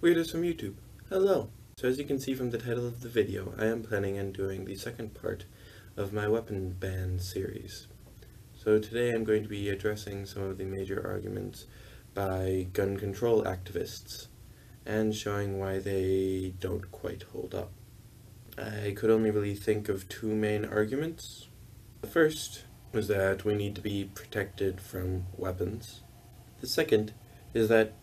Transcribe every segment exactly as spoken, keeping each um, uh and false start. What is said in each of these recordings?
Weirdos from YouTube, hello! So as you can see from the title of the video, I am planning on doing the second part of my weapon ban series. So today I'm going to be addressing some of the major arguments by gun control activists, and showing why they don't quite hold up. I could only really think of two main arguments. The first was that we need to be protected from weapons. The second is that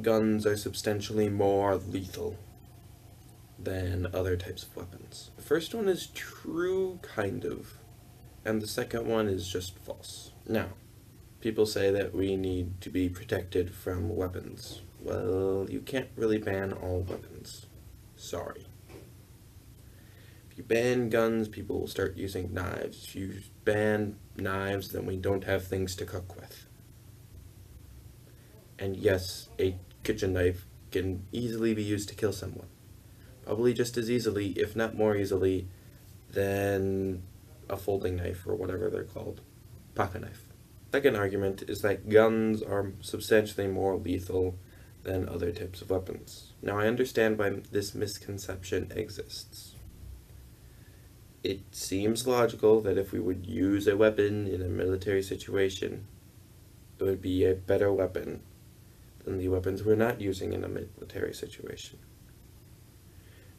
guns are substantially more lethal than other types of weapons. The first one is true, kind of, and the second one is just false. Now, people say that we need to be protected from weapons. Well, you can't really ban all weapons. Sorry. If you ban guns, people will start using knives. If you ban knives, then we don't have things to cook with. And yes, a kitchen knife can easily be used to kill someone. Probably just as easily, if not more easily, than a folding knife or whatever they're called. Pocket knife. Second argument is that guns are substantially more lethal than other types of weapons. Now I understand why this misconception exists. It seems logical that if we would use a weapon in a military situation, it would be a better weapon than the weapons we're not using in a military situation.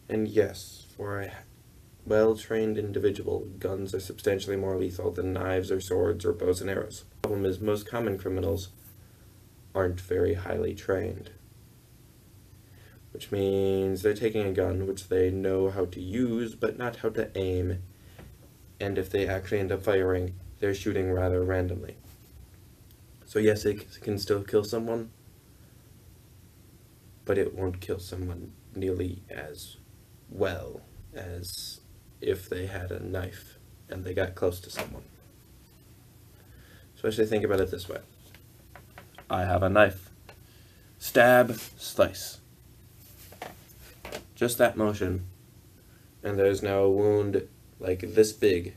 And yes, for a well-trained individual, guns are substantially more lethal than knives or swords or bows and arrows. The problem is most common criminals aren't very highly trained, which means they're taking a gun which they know how to use but not how to aim, and if they actually end up firing, they're shooting rather randomly. So yes, it can still kill someone, but it won't kill someone nearly as well as if they had a knife and they got close to someone. Especially think about it this way. I have a knife. Stab, slice. Just that motion, and there's now a wound like this big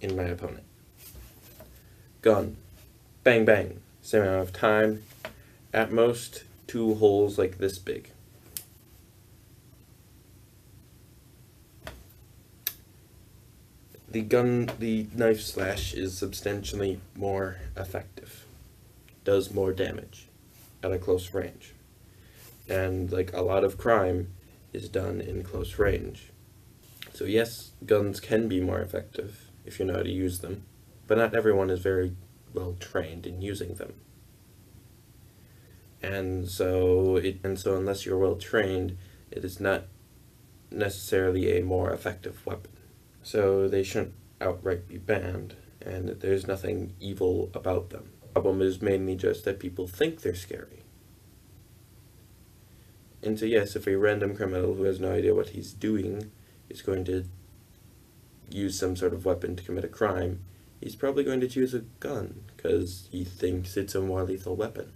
in my opponent. Gun. Bang bang, same amount of time, at most two holes like this big. The gun, the knife slash is substantially more effective, does more damage at a close range, and like a lot of crime is done in close range. So yes, guns can be more effective if you know how to use them, but not everyone is very well trained in using them, and so it and so unless you're well trained, it is not necessarily a more effective weapon. So they shouldn't outright be banned, and there's nothing evil about them. The problem is mainly just that people think they're scary. And so yes, if a random criminal who has no idea what he's doing is going to use some sort of weapon to commit a crime, he's probably going to choose a gun, because he thinks it's a more lethal weapon.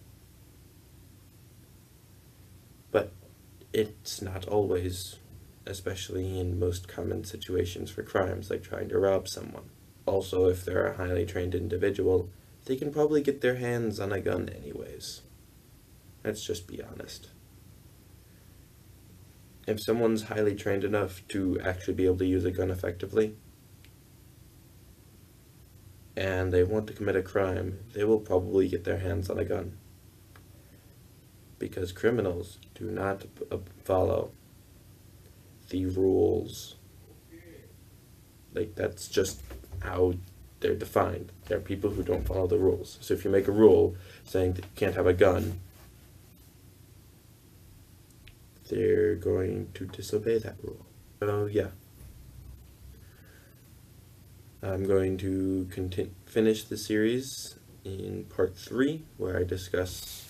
But it's not always, especially in most common situations for crimes, like trying to rob someone. Also, if they're a highly trained individual, they can probably get their hands on a gun anyways. Let's just be honest. If someone's highly trained enough to actually be able to use a gun effectively, and they want to commit a crime, they will probably get their hands on a gun. Because criminals do not follow the rules. Like, that's just how they're defined. There are people who don't follow the rules. So if you make a rule saying that you can't have a gun, they're going to disobey that rule. So yeah. I'm going to continue, finish the series in part three, where I discuss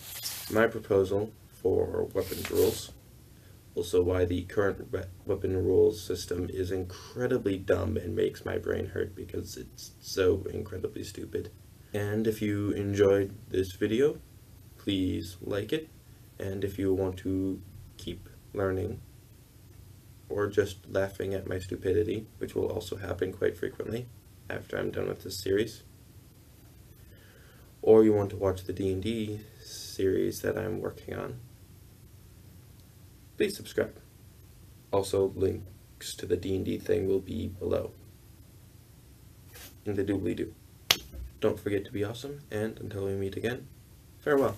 my proposal for weapons rules, also why the current weapon rules system is incredibly dumb and makes my brain hurt because it's so incredibly stupid. And if you enjoyed this video, please like it, and if you want to keep learning, or just laughing at my stupidity, which will also happen quite frequently after I'm done with this series, or you want to watch the D and D series that I'm working on, please subscribe. Also, links to the D and D thing will be below in the doobly-doo. Don't forget to be awesome, and until we meet again, farewell.